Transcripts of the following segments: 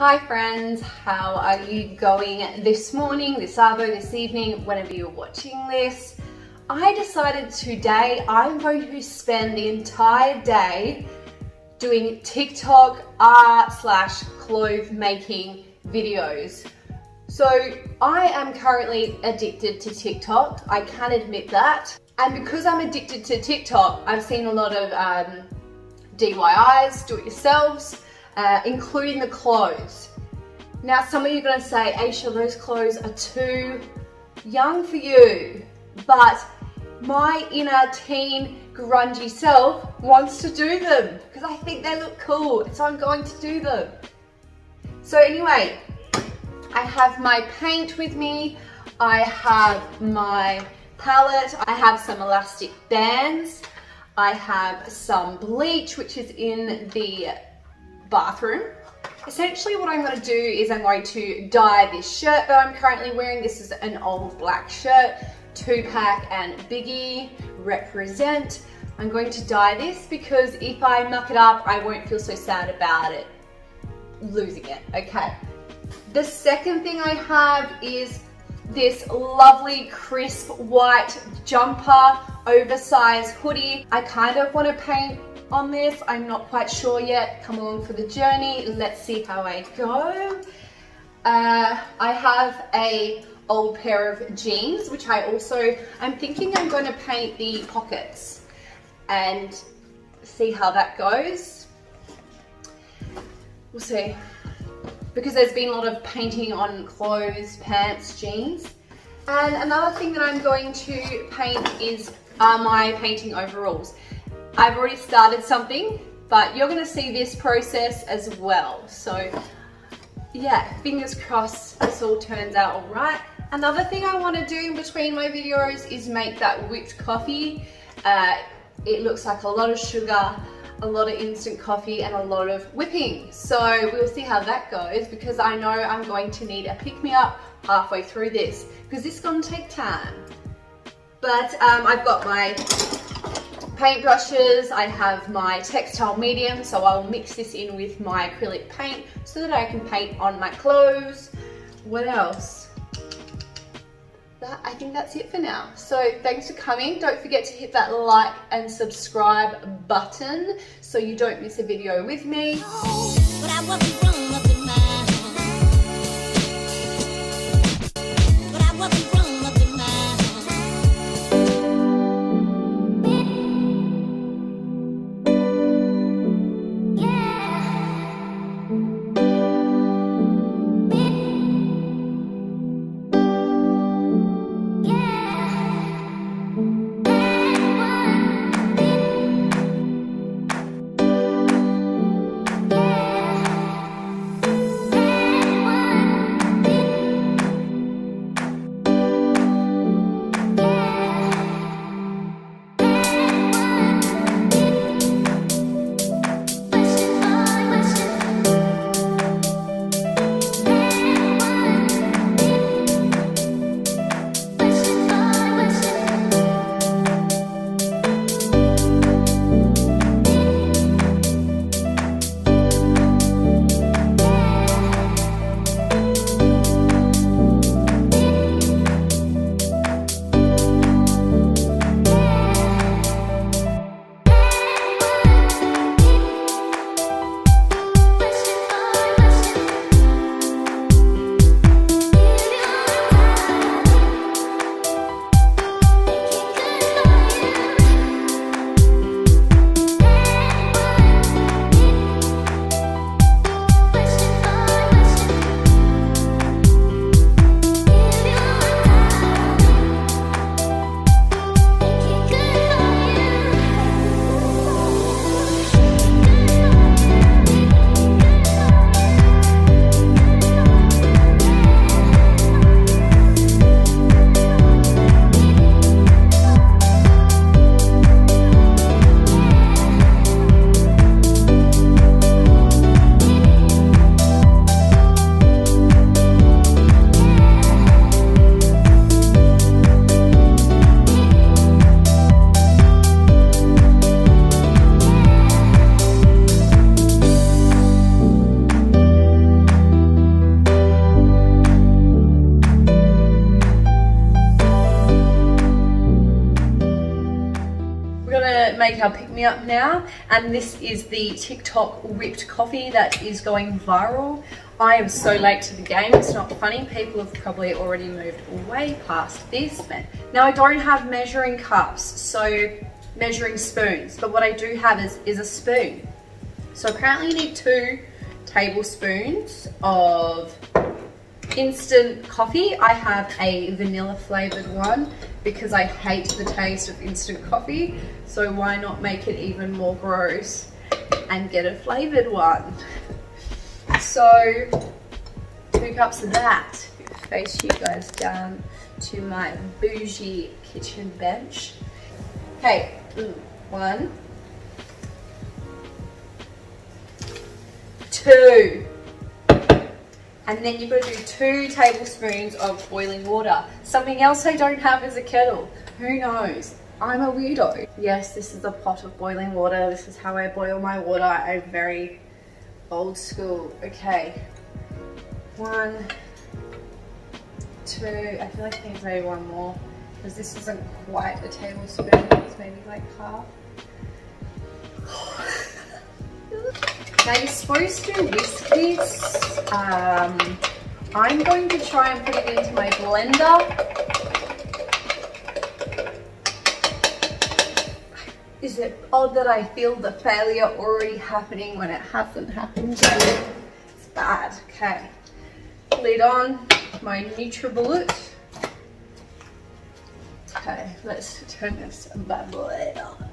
Hi friends, how are you going this morning, this arvo, this evening, whenever you're watching this? I decided today I'm going to spend the entire day doing TikTok art / clothes making videos. So I am currently addicted to TikTok, I can admit that. And because I'm addicted to TikTok, I've seen a lot of DIYs, do-it-yourselves, including the clothes. Now some of you are going to say, Aisha, those clothes are too young for you. But my inner teen grungy self wants to do them because I think they look cool, so I'm going to do them. So anyway, I have my paint with me, I have my palette, I have some elastic bands, I have some bleach which is in the bathroom. Essentially what I'm going to do is I'm going to dye this shirt that I'm currently wearing. This is an old black shirt, Tupac and Biggie represent. I'm going to dye this because if I muck it up, I won't feel so sad about it, losing it, okay. The second thing I have is this lovely crisp white jumper, oversized hoodie. I kind of want to paint on this, I'm not quite sure yet. Come along for the journey, let's see how I go. I have a old pair of jeans, which I'm thinking I'm going to paint the pockets and see how that goes. We'll see. Because there's been a lot of painting on clothes, pants, jeans. And another thing that I'm going to paint is my painting overalls. I've already started something, but you're going to see this process as well. So yeah, fingers crossed this all turns out all right. Another thing I want to do in between my videos is make that whipped coffee. It looks like a lot of sugar, a lot of instant coffee and a lot of whipping. So we'll see how that goes because I know I'm going to need a pick-me-up halfway through this because this is going to take time. But I've got my paint brushes, I have my textile medium, so I'll mix this in with my acrylic paint so that I can paint on my clothes. What else? I think that's it for now. So thanks for coming. Don't forget to hit that like and subscribe button so you don't miss a video with me. make our pick-me-up now, and this is the TikTok whipped coffee that is going viral. I am so late to the game, it's not funny. People have probably already moved way past this. Now I don't have measuring cups, so measuring spoons, but what I do have is a spoon. So apparently you need 2 tablespoons of instant coffee. I have a vanilla flavored one because I hate the taste of instant coffee, so why not make it even more gross and get a flavored one? So 2 cups of that. Face you guys down to my bougie kitchen bench. Okay, 1, 2. And then you've got to do 2 tablespoons of boiling water. Something else I don't have is a kettle. Who knows? I'm a weirdo. Yes, this is a pot of boiling water. This is how I boil my water. I'm very old school. Okay. 1, 2, I feel like there's maybe one more, because this isn't quite a tablespoon. It's maybe like half. Now you're supposed to whisk this. I'm going to try and put it into my blender. Is it odd that I feel the failure already happening when it hasn't happened yet? It's bad. Okay. Lid on my Nutribullet. Okay, let's turn this bad boy on.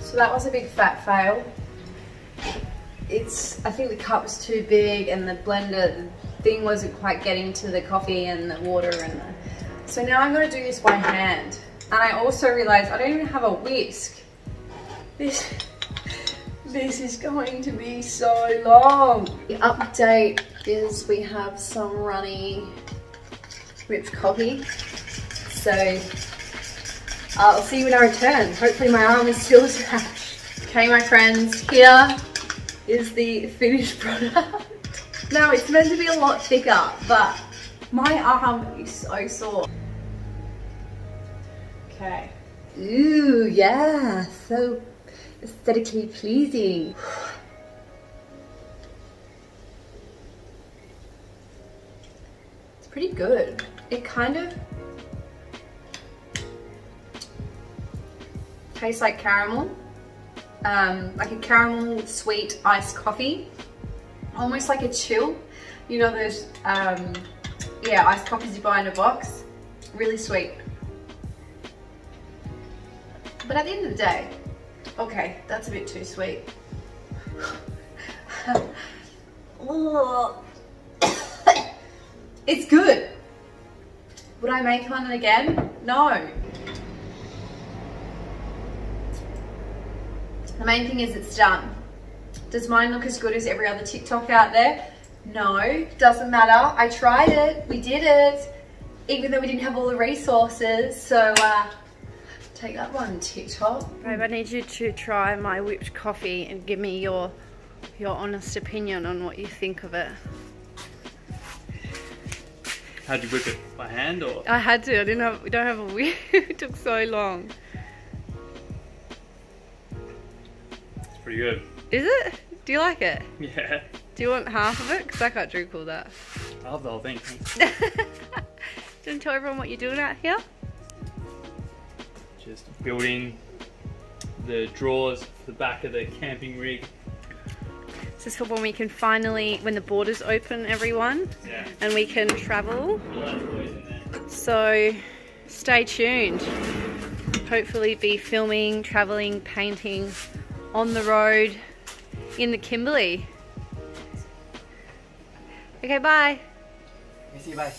So that was a big fat fail. I think the cup was too big and the blender thing wasn't quite getting to the coffee and the water and the... So now I'm going to do this by hand. And I also realized I don't even have a whisk. This is going to be so long. The update is we have some runny whipped coffee. So I'll see you when I return. Hopefully my arm is still attached. Okay, my friends, here is the finished product. Now, it's meant to be a lot thicker, but my arm is so sore. Okay. Ooh, yeah, so aesthetically pleasing. It's pretty good. It kind of tastes like caramel, like a caramel sweet iced coffee, almost like a chill, you know those yeah, iced coffees you buy in a box. Really sweet, but at the end of the day, okay, that's a bit too sweet. It's good. Would I make one again? No. The main thing is it's done. Does mine look as good as every other TikTok out there? No, doesn't matter. I tried it, we did it, even though we didn't have all the resources. So take that one, TikTok. Babe, I need you to try my whipped coffee and give me your honest opinion on what you think of it. How'd you whip it? By hand or? I had to, we don't have a whip, it took so long. Pretty good. Is it? Do you like it? Yeah. Do you want half of it? Because I can't drink all that. I love the whole thing. Do you tell everyone what you're doing out here? Just building the drawers for the back of the camping rig. This is for when we can finally, when the borders open, everyone. Yeah. And we can travel. So stay tuned. Hopefully be filming, traveling, painting, on the road in the Kimberley. Okay, bye. See you, bye.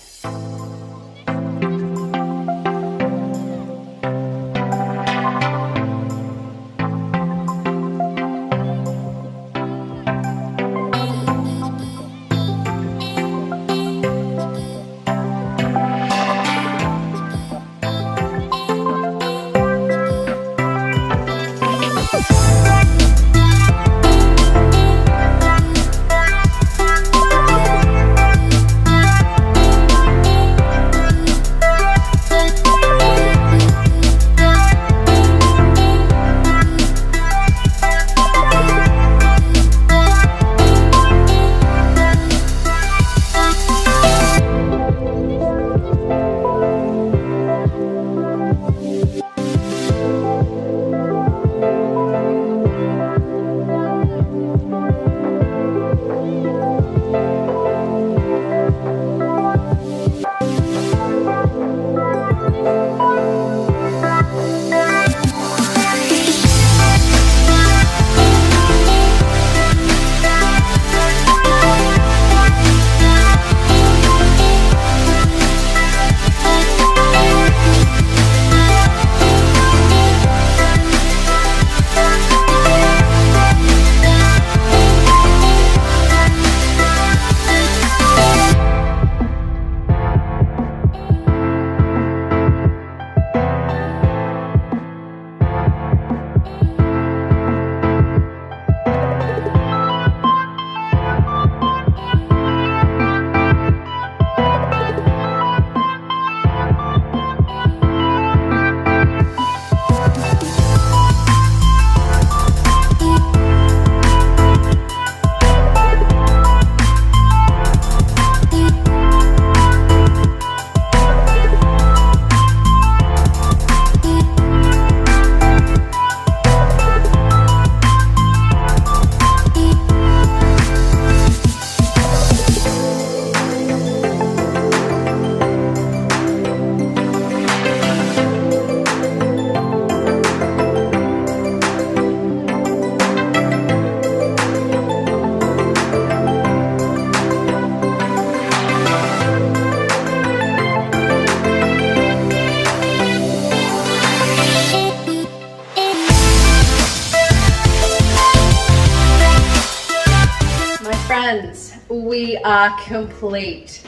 We are complete.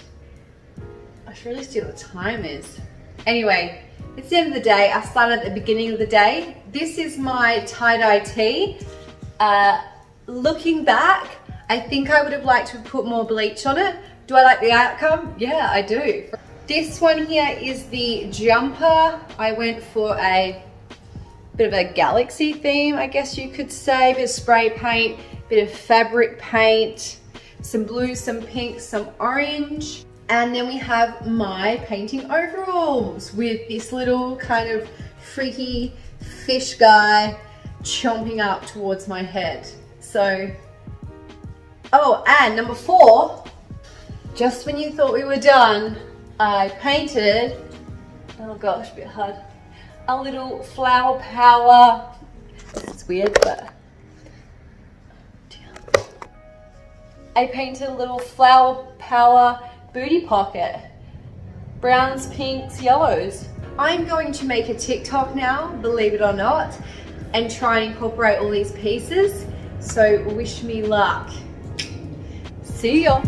I should really see what the time is. Anyway, it's the end of the day. I started at the beginning of the day. This is my tie-dye tee. Looking back, I think I would have liked to have put more bleach on it. Do I like the outcome? Yeah, I do. This one here is the jumper. I went for a bit of a galaxy theme, I guess you could say. A bit of spray paint, a bit of fabric paint, some blue, some pink, some orange. And then we have my painting overalls with this little kind of freaky fish guy chomping up towards my head. So, oh, and number 4, just when you thought we were done, I painted, oh gosh, a bit hard, a little flower power. It's weird, but I painted a little flower power booty pocket. Browns, pinks, yellows. I'm going to make a TikTok now, believe it or not, and try and incorporate all these pieces. So wish me luck. See ya.